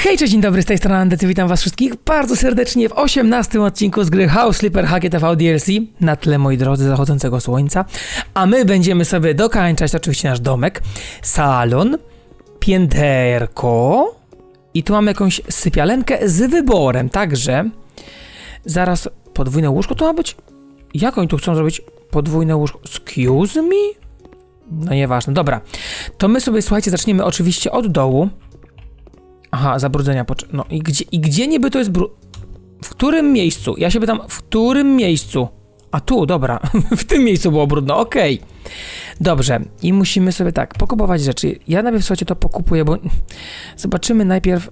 Hej, cześć, dzień dobry, z tej strony Andec, witam was wszystkich bardzo serdecznie w 18 odcinku z gry House Flipper HGTV DLC, na tle, moi drodzy, zachodzącego słońca, a my będziemy sobie dokańczać oczywiście nasz domek, salon, pięterko i tu mamy jakąś sypialenkę z wyborem, także zaraz podwójne łóżko tu ma być? Jak oni tu chcą zrobić podwójne łóżko? Excuse me? No nieważne, dobra, to my sobie, słuchajcie, zaczniemy oczywiście od dołu. Aha, zabrudzenia, no i gdzie niby to jest w którym miejscu? Ja się pytam, w którym miejscu? A tu, dobra, w tym miejscu było brudno, okej. Dobrze, i musimy sobie tak, pokupować rzeczy. Ja najpierw, słuchajcie, to pokupuję, bo zobaczymy najpierw...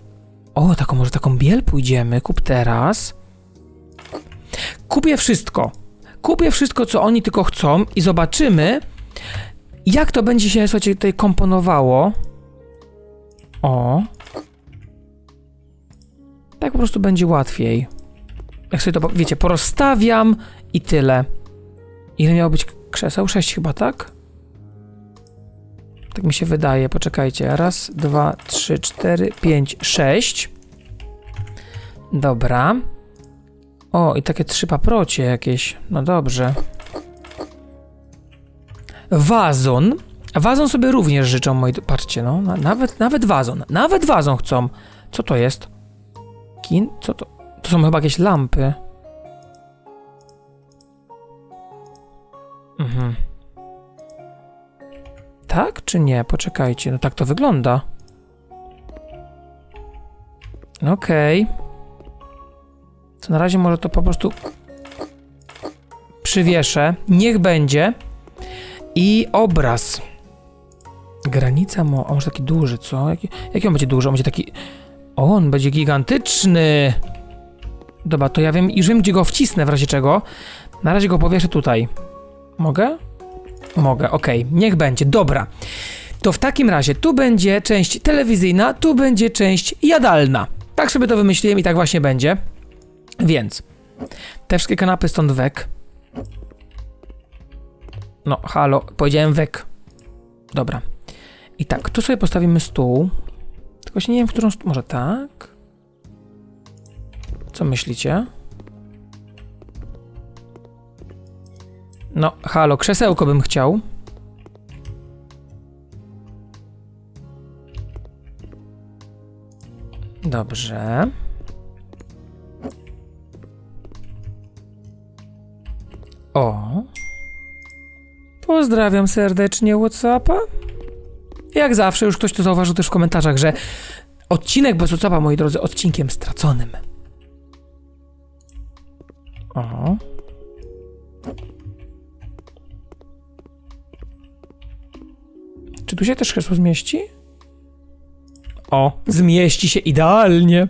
O, taką, może taką biel pójdziemy, kup teraz. Kupię wszystko, co oni tylko chcą i zobaczymy, jak to będzie się, słuchajcie, tutaj komponowało. O... Tak po prostu będzie łatwiej. Jak sobie to, wiecie, porozstawiam i tyle. Ile miało być krzeseł? 6 chyba, tak? Tak mi się wydaje, poczekajcie. Raz, 2, 3, 4, 5, 6. Dobra. O, i takie 3 paprocie jakieś. No dobrze. Wazon. Wazon sobie również życzą, moi... Patrzcie, no. Nawet wazon. Nawet wazon chcą. Co to jest? Co to? To są chyba jakieś lampy. Mhm. Tak czy nie? Poczekajcie, no tak to wygląda. Okej. To na razie może to po prostu przywieszę. Niech będzie. I obraz. Granica mo... A może taki duży, co? Jaki on będzie duży? On będzie taki... On będzie gigantyczny. Dobra, to ja wiem, już wiem, gdzie go wcisnę w razie czego. Na razie go powieszę tutaj. Mogę? Mogę, okej, niech będzie, dobra. To w takim razie tu będzie część telewizyjna, tu będzie część jadalna. Tak sobie to wymyśliłem i tak właśnie będzie. Więc te wszystkie kanapy stąd wek. No, halo, powiedziałem wek. Dobra. I tak, tu sobie postawimy stół. Właśnie nie wiem, w którą... Może tak? Co myślicie? No, halo, krzesełko bym chciał. Dobrze. O. Pozdrawiam serdecznie WhatsAppa. Jak zawsze, już ktoś to zauważył też w komentarzach, że odcinek bez WhatsAppa, moi drodzy, odcinkiem straconym. O. Czy tu się też krzesło zmieści? O, zmieści się idealnie.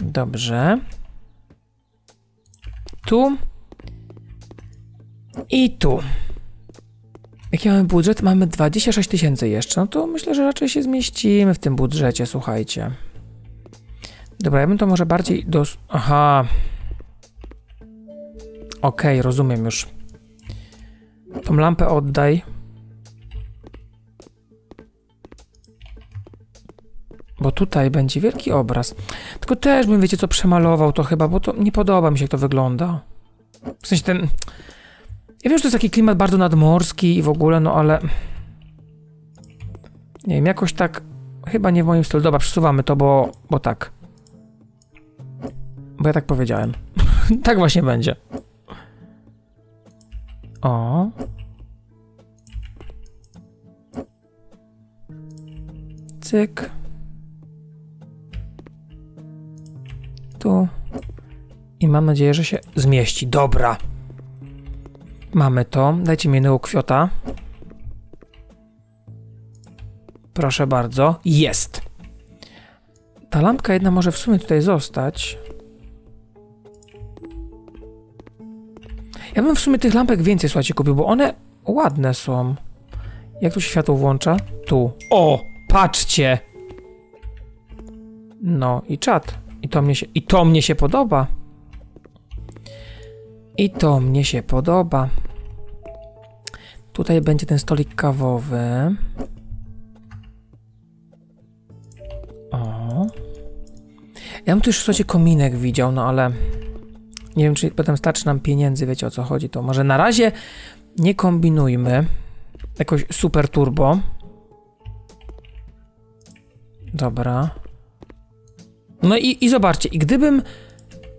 Dobrze. Tu. I tu. Jaki mamy budżet? Mamy 26 tysięcy jeszcze. No to myślę, że raczej się zmieścimy w tym budżecie, słuchajcie. Dobra, ja bym to może bardziej do... Aha. Okej, rozumiem już. Tą lampę oddaj. Bo tutaj będzie wielki obraz. Tylko też bym, wiecie co, przemalował to chyba, bo to nie podoba mi się, jak to wygląda. W sensie ten... Ja wiem, że to jest taki klimat bardzo nadmorski i w ogóle, no ale... Nie wiem, jakoś tak... Chyba nie w moim stylu. Dobra, przesuwamy to, bo tak. Bo ja tak powiedziałem. Tak właśnie będzie. O. Cyk. Tu. I mam nadzieję, że się zmieści. Dobra. Mamy to. Dajcie mi jednego kwiota. Proszę bardzo. Jest! Ta lampka jedna może w sumie tutaj zostać. Ja bym w sumie tych lampek więcej, słuchajcie, kupił, bo one ładne są. Jak tu się światło włącza? Tu. O! Patrzcie! No i czat. I to mnie się podoba. I to mnie się podoba. Tutaj będzie ten stolik kawowy. Ja bym tu już, słuchajcie, kominek widział, no ale nie wiem, czy potem starczy nam pieniędzy, wiecie o co chodzi, to może na razie nie kombinujmy jakoś super turbo. Dobra. No i zobaczcie, i gdybym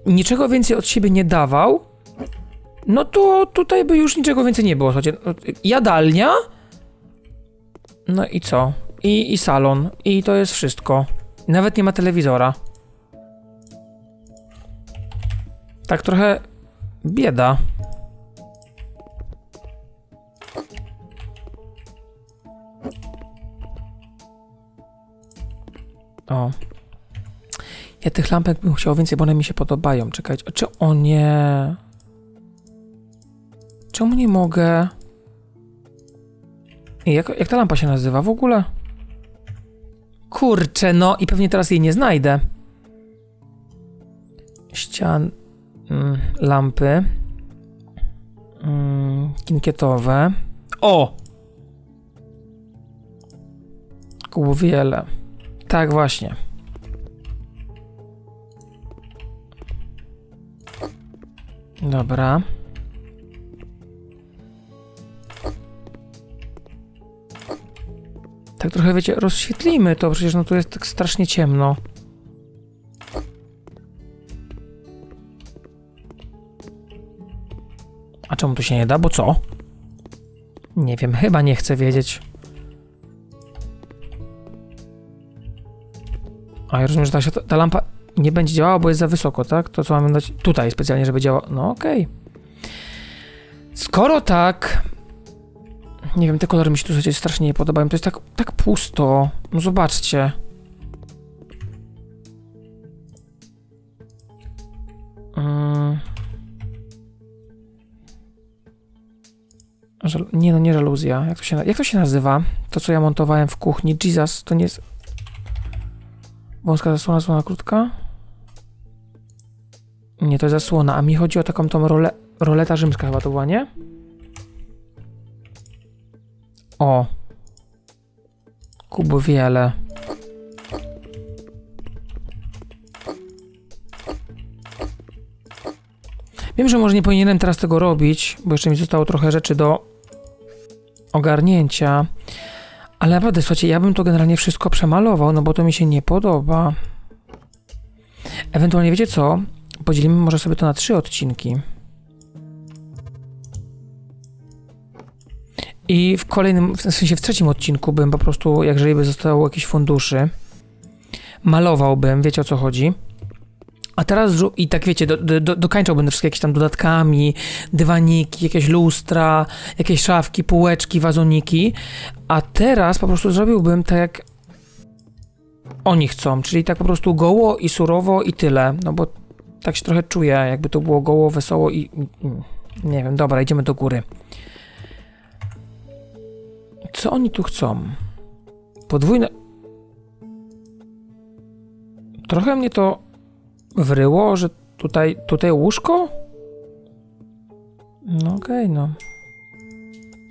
niczego więcej od siebie nie dawał, no to tutaj by już niczego więcej nie było, słuchajcie. Jadalnia, no i co? I salon, i to jest wszystko. Nawet nie ma telewizora. Tak trochę bieda. O. Ja tych lampek bym chciał więcej, bo one mi się podobają. Czekajcie, czy o nie... Czemu nie mogę... Jak ta lampa się nazywa w ogóle? Kurczę, no i pewnie teraz jej nie znajdę. Ścian... lampy... kinkietowe... O! Wiele. Tak właśnie. Dobra. Tak trochę, wiecie, rozświetlimy to, przecież no tu jest tak strasznie ciemno. A czemu tu się nie da? Bo co? Nie wiem, chyba nie chcę wiedzieć. A ja rozumiem, że ta lampa nie będzie działała, bo jest za wysoko, tak? To co mamy dać tutaj specjalnie, żeby działała. No okej. Skoro tak... Nie wiem, te kolory mi się tu, słuchajcie, strasznie nie podobają. To jest tak pusto. No zobaczcie. Nie, no nie żaluzja. Jak to się nazywa? To, co ja montowałem w kuchni. Jesus, to nie jest... Wąska zasłona, zasłona krótka? Nie, to jest zasłona. A mi chodzi o taką tą roleta rzymska chyba to była, nie? O. Kubu wiele. Wiem, że może nie powinienem teraz tego robić, bo jeszcze mi zostało trochę rzeczy do ogarnięcia. Ale naprawdę, słuchajcie, ja bym to generalnie wszystko przemalował, no bo to mi się nie podoba. Ewentualnie, wiecie co? Podzielimy może sobie to na 3 odcinki. I w kolejnym, w sensie w 3. odcinku bym po prostu, jeżeli by zostało jakieś funduszy, malowałbym, wiecie o co chodzi. A teraz, i tak wiecie, dokańczałbym wszystkie jakieś tam dodatkami, dywaniki, jakieś lustra, jakieś szafki, półeczki, wazoniki. A teraz po prostu zrobiłbym tak, jak oni chcą, czyli tak po prostu goło i surowo i tyle. No bo tak się trochę czuję, jakby to było goło, wesoło i... Nie wiem, dobra, idziemy do góry. Co oni tu chcą? Podwójne... Trochę mnie to wryło, że tutaj łóżko? No okej, no.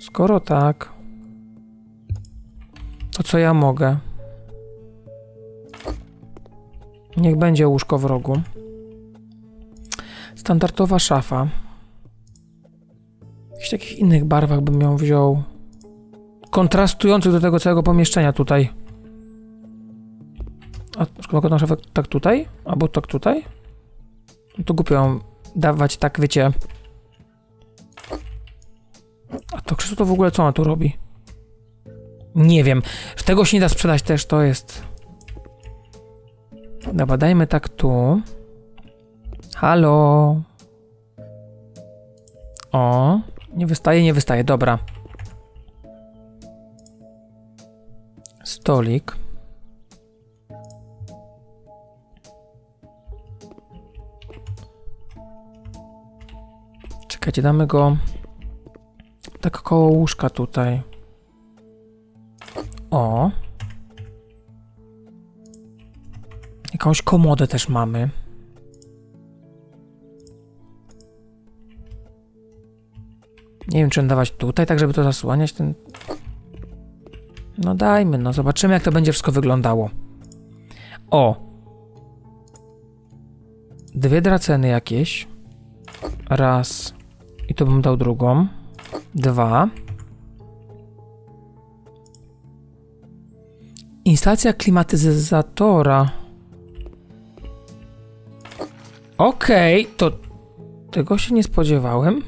Skoro tak... To co ja mogę? Niech będzie łóżko w rogu. Standardowa szafa. W jakichś takich innych barwach bym ją wziął. Kontrastujących do tego całego pomieszczenia tutaj. A skoro na szafę tak tutaj? Albo tak tutaj? No to głupio ją dawać tak, wiecie. A to krzesło to w ogóle co ona tu robi? Nie wiem. Tego się nie da sprzedać też, to jest... Dobra, dajmy tak tu. Halo. O. Nie wystaje. Dobra. Stolik. Czekajcie, damy go... Tak koło łóżka tutaj. O. Jakąś komodę też mamy. Nie wiem, czy dawać tutaj, tak żeby to zasłaniać ten... No dajmy, no zobaczymy, jak to będzie wszystko wyglądało. O. Dwie draceny jakieś. Raz. I tu bym dał drugą. Dwa. Instalacja klimatyzatora. Okej, to... Tego się nie spodziewałem.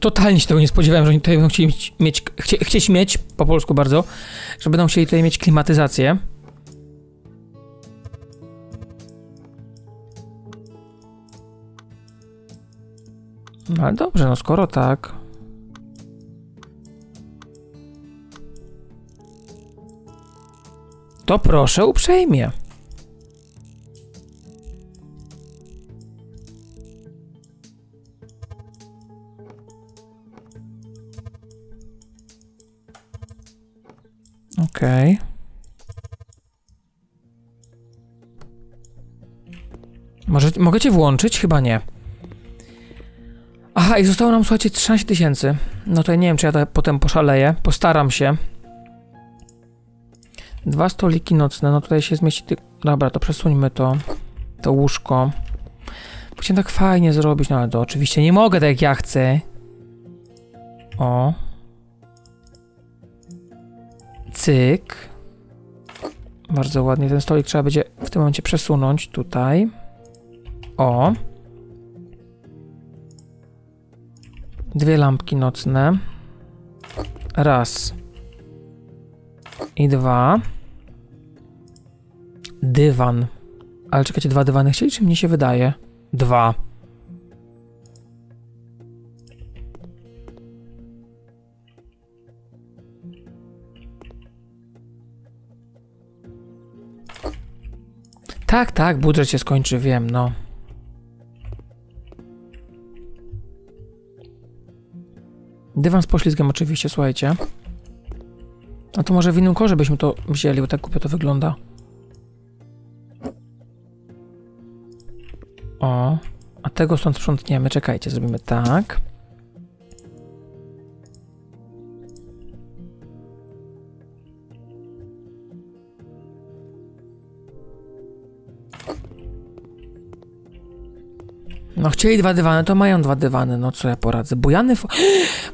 Totalnie się tego nie spodziewałem, że oni tutaj będą chcieli mieć... Chcieli mieć, po polsku bardzo, że będą chcieli tutaj mieć klimatyzację. No ale dobrze, no skoro tak... To proszę uprzejmie. Okej. Może mogę cię włączyć? Chyba nie. Aha, i zostało nam, słuchajcie, 13 000. No to ja nie wiem, czy ja to potem poszaleję. Postaram się. Dwa stoliki nocne, no tutaj się zmieści... Dobra, to przesuńmy to łóżko. Chciałem tak fajnie zrobić, no ale to oczywiście nie mogę tak jak ja chcę. O. Cyk. Bardzo ładnie, ten stolik trzeba będzie w tym momencie przesunąć tutaj. O. Dwie lampki nocne. Raz. I dwa. Dywan. Ale czekajcie, dwa dywany chcieli, czy mnie się wydaje? Dwa. Tak, tak, budżet się skończy, wiem, no. Dywan z poślizgiem oczywiście, słuchajcie. A to może w innym korze byśmy to wzięli, bo tak głupio to wygląda. O, a tego stąd sprzątniemy. Czekajcie, zrobimy tak. No chcieli dwa dywany, to mają dwa dywany. No co ja poradzę?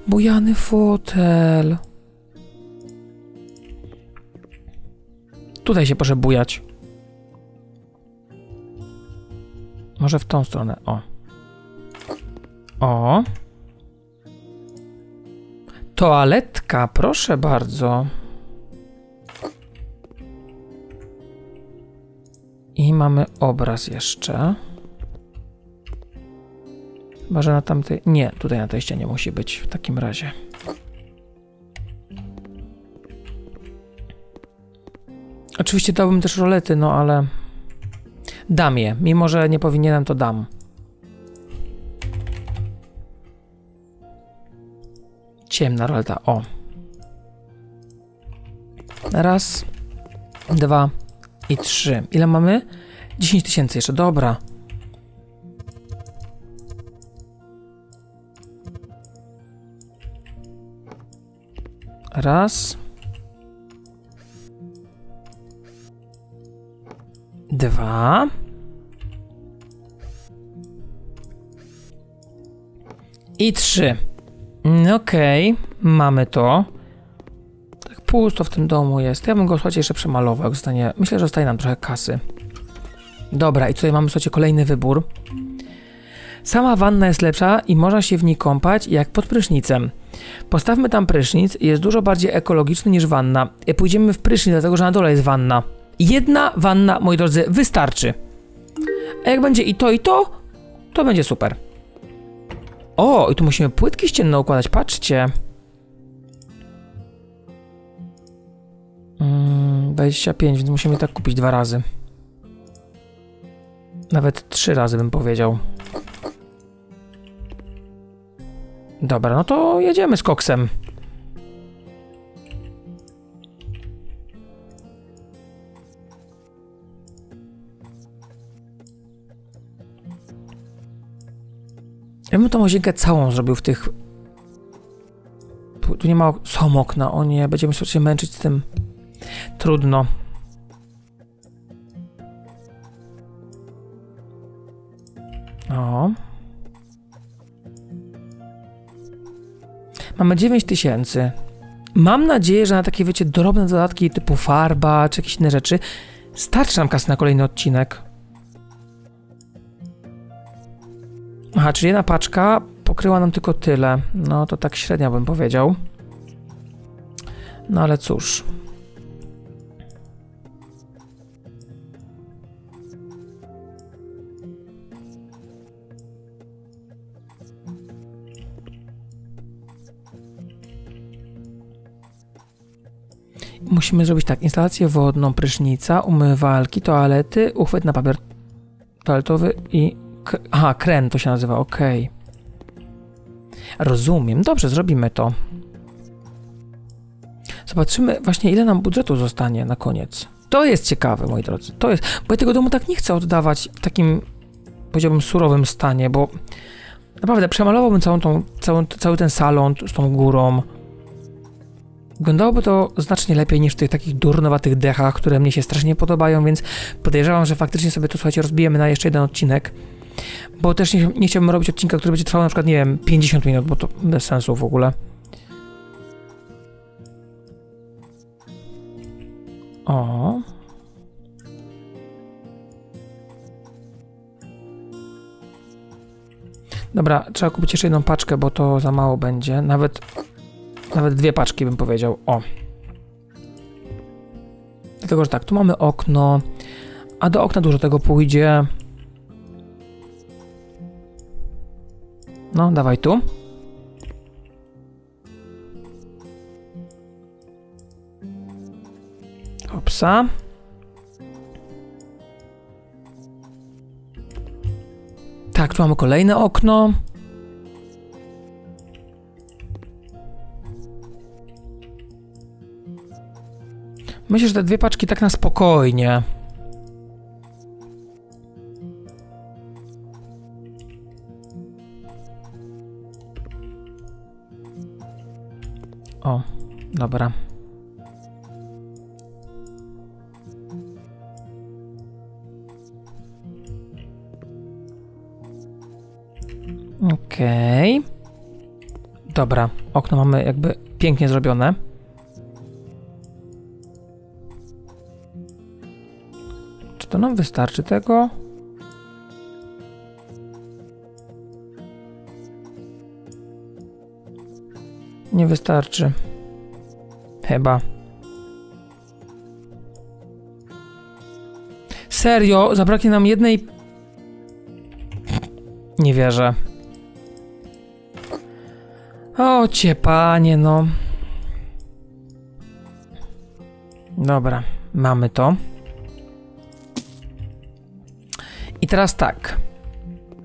Bujany fotel. Tutaj się proszę bujać. Może w tą stronę, o. O. Toaletka, proszę bardzo. I mamy obraz jeszcze. Chyba, że na tamtej... Nie, tutaj na tej ścianie musi być w takim razie. Oczywiście dałbym też rolety, no ale... Dam je. Mimo, że nie powinienem, to dam. Ciemna roleta, o. Raz, dwa i trzy. Ile mamy? 10 000 jeszcze, dobra. Raz... Dwa. I trzy. Okej, mamy to. Tak pusto w tym domu jest. Ja bym go, słuchajcie, jeszcze przemalował, jak zostanie... Myślę, że zostaje nam trochę kasy. Dobra, i tutaj mamy, słuchajcie, kolejny wybór. Sama wanna jest lepsza i można się w niej kąpać jak pod prysznicem. Postawmy tam prysznic, jest dużo bardziej ekologiczny niż wanna. Pójdziemy w prysznic, dlatego że na dole jest wanna. Jedna wanna, moi drodzy, wystarczy. A jak będzie i to, to będzie super. O, i tu musimy płytki ścienne układać, patrzcie. 25, więc musimy tak kupić 2 razy. Nawet 3 razy bym powiedział. Dobra, no to jedziemy z koksem. Ja bym tą łazienkę całą zrobił w tych... Tu nie ma... Są okna, o nie, będziemy się męczyć z tym. trudno. O. Mamy 9000. Mam nadzieję, że na takie, wiecie, drobne dodatki typu farba czy jakieś inne rzeczy starczy nam kasy na kolejny odcinek. Aha, czyli jedna paczka pokryła nam tylko tyle. No to tak średnio bym powiedział. No ale cóż. Musimy zrobić tak, instalację wodną, prysznica, umywalki, toalety, uchwyt na papier toaletowy i... Aha, kren to się nazywa, okej. Rozumiem, dobrze, zrobimy to. Zobaczymy właśnie, ile nam budżetu zostanie na koniec. To jest ciekawe, moi drodzy, to jest... Bo ja tego domu tak nie chcę oddawać w takim, powiedziałbym, surowym stanie, bo... Naprawdę, przemalowałbym cały ten salon z tą górą. Wyglądałoby to znacznie lepiej niż w tych takich durnowatych dechach, które mnie się strasznie podobają, więc podejrzewam, że faktycznie sobie to, słuchajcie, rozbijemy na jeszcze jeden odcinek, bo też nie chciałbym robić odcinka, który będzie trwał na przykład, nie wiem, 50 minut, bo to bez sensu w ogóle. O. Dobra, trzeba kupić jeszcze jedną paczkę, bo to za mało będzie, nawet dwie paczki bym powiedział, o. Dlatego, że tak, tu mamy okno, a do okna dużo tego pójdzie. No, dawaj tu. Hopsa. Tak, tu mamy kolejne okno. Myślę, że te dwie paczki tak na spokojnie. O, dobra. Okej. Dobra, okno mamy jakby pięknie zrobione. To nam wystarczy tego. Nie wystarczy. Chyba. Serio? Zabraknie nam jednej... Nie wierzę. O, cię panie, no. Dobra, mamy to. I teraz tak,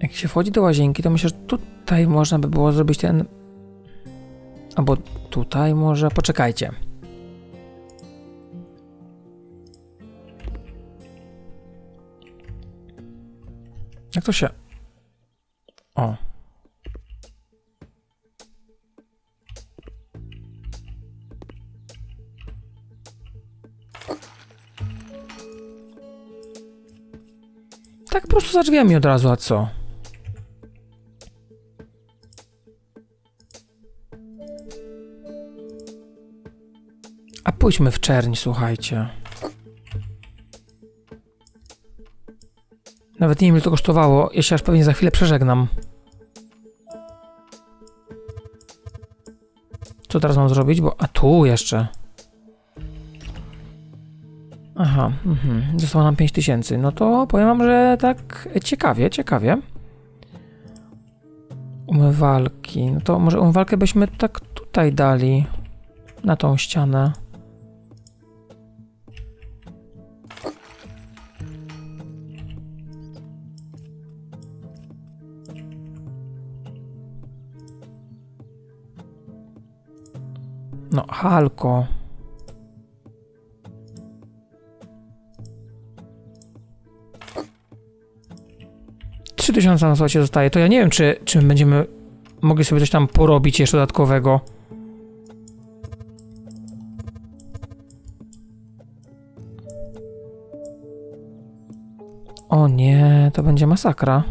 jak się wchodzi do łazienki, to myślę, że tutaj można by było zrobić ten... Albo tutaj może... Poczekajcie. Jak to się... O. Tak po prostu za drzwiami od razu, a co? A pójdźmy w czerń, słuchajcie. Nawet nie wiem, ile to kosztowało. Ja się aż pewnie za chwilę przeżegnam. Co teraz mam zrobić? Bo... A tu jeszcze. Aha, zostało nam 5000. No to powiem wam, że tak ciekawie. Umywalki. No to może umywalkę byśmy tak tutaj dali. Na tą ścianę. No, halko. Na słuchajcie zostaje, to ja nie wiem, czy będziemy mogli sobie coś tam porobić jeszcze dodatkowego. O nie, to będzie masakra.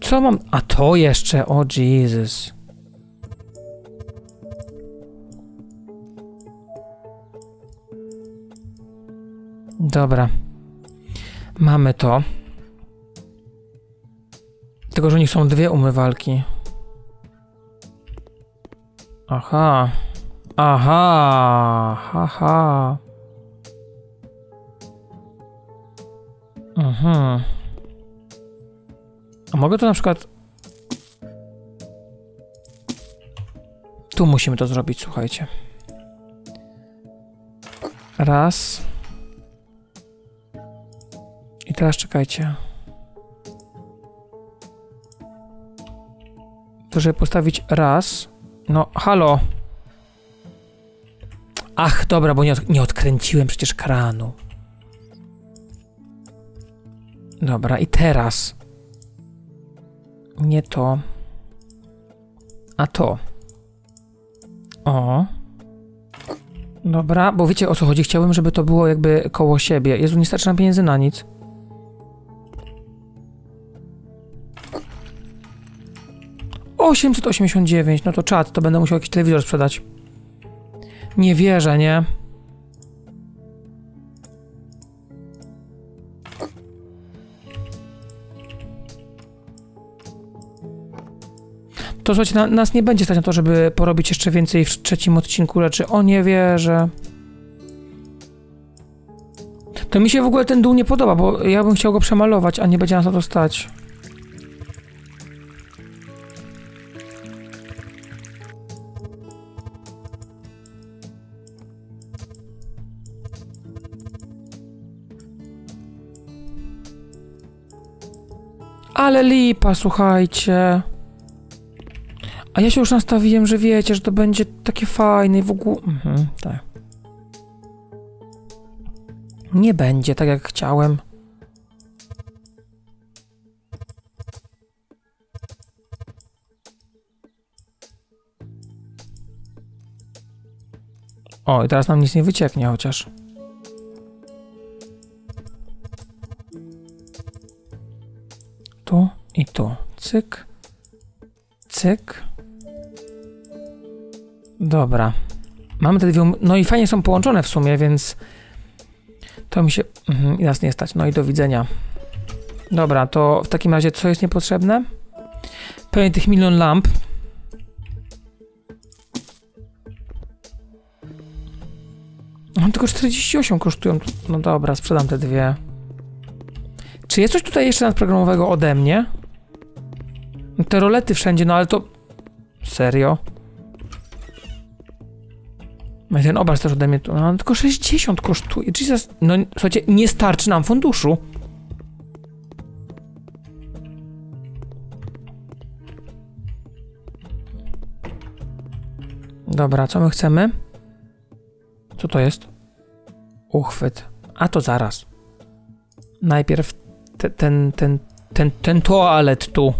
Co mam? A to jeszcze, o Jezus. Dobra. Mamy to. Tylko, że u nich są dwie umywalki. Aha. Aha. Haha. Mhm. A mogę to na przykład... Tu musimy to zrobić, słuchajcie. Raz. I teraz czekajcie. To, żeby postawić raz... No, halo! Ach, dobra, bo nie odkręciłem przecież kranu. Dobra, i teraz... Nie to, a to. O. Dobra, bo wiecie o co chodzi? Chciałem, żeby to było jakby koło siebie. Jezu, nie starczy nam pieniędzy na nic. $889, no to czad, to będę musiał jakiś telewizor sprzedać. Nie wierzę, nie? To słuchajcie, nas nie będzie stać na to, żeby porobić jeszcze więcej w trzecim odcinku rzeczy. O, nie wierzę. To mi się w ogóle ten dół nie podoba, bo ja bym chciał go przemalować, a nie będzie nas na to stać. Ale lipa, słuchajcie. A ja się już nastawiłem, że wiecie, że to będzie takie fajne i w ogóle... Mhm, tak. Nie będzie tak, jak chciałem. O, i teraz nam nic nie wycieknie chociaż. Tu i tu. Cyk. Cyk. Dobra. Mamy te dwie... No i fajnie są połączone w sumie, więc... To mi się... Mhm, nas nie stać. No i do widzenia. Dobra, to w takim razie co jest niepotrzebne? Pewnie tych 1 000 000 lamp. On tylko 48 kosztują. No dobra, sprzedam te dwie. Czy jest coś tutaj jeszcze nadprogramowego ode mnie? Te rolety wszędzie, no ale to... Serio? No i ten obraz też ode mnie tu, no tylko 60 kosztuje, Jesus, no słuchajcie, nie starczy nam funduszu. Dobra, co my chcemy? Co to jest? Uchwyt. A to zaraz. Najpierw ten toalet tu.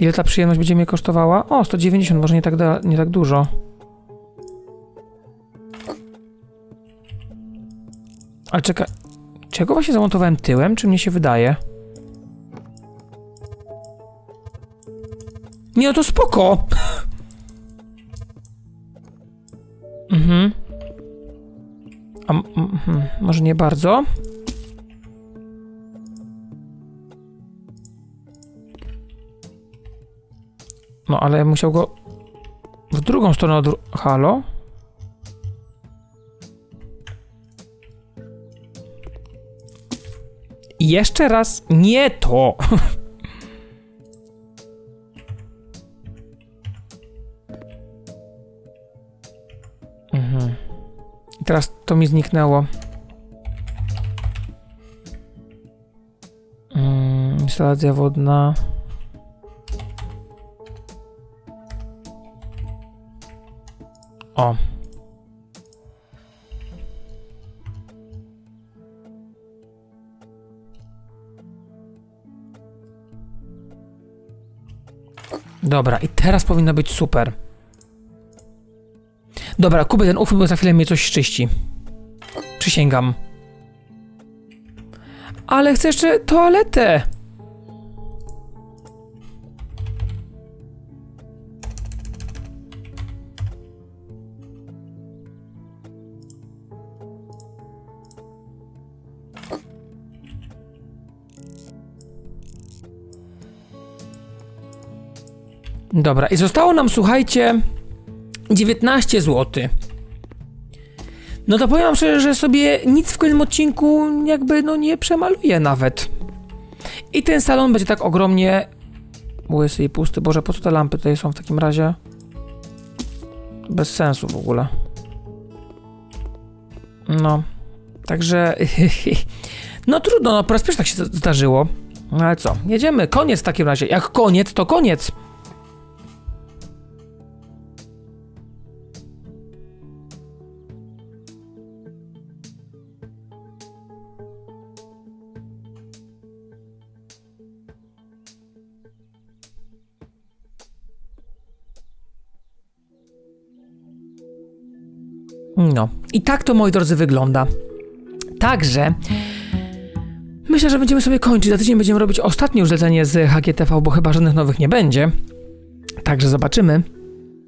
Ile ta przyjemność będzie mnie kosztowała? O, 190, może nie tak dużo. Ale czekaj... Czy ja go właśnie zamontowałem tyłem, czy mnie się wydaje? Nie, no to spoko! Mhm. A, może nie bardzo? No, ale ja musiał go w drugą stronę od... Halo? I jeszcze raz nie to! Mhm. I teraz to mi zniknęło. Instalacja wodna... O. Dobra, i teraz powinno być super. Dobra, kupię ten ufo, bo za chwilę mnie coś czyści. Przysięgam. Ale chcę jeszcze toaletę. Dobra, i zostało nam, słuchajcie, 19 zł. No to powiem wam szczerze, że sobie nic w kolejnym odcinku jakby no nie przemaluję nawet. I ten salon będzie tak ogromnie łysy i pusty. Boże, po co te lampy tutaj są w takim razie? Bez sensu w ogóle. No, także... no trudno, no po raz pierwszy tak się zdarzyło. No ale co, jedziemy, koniec w takim razie. Jak koniec, to koniec. No, i tak to, moi drodzy, wygląda. Także myślę, że będziemy sobie kończyć. Za tydzień będziemy robić ostatnie już zlecenie z HGTV, bo chyba żadnych nowych nie będzie. Także zobaczymy,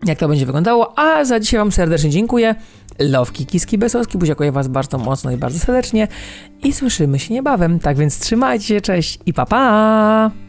jak to będzie wyglądało. A za dzisiaj wam serdecznie dziękuję. Lowki, kiski, besowski. Buziakuję was bardzo mocno i bardzo serdecznie. I słyszymy się niebawem. Tak więc trzymajcie się, cześć i pa pa!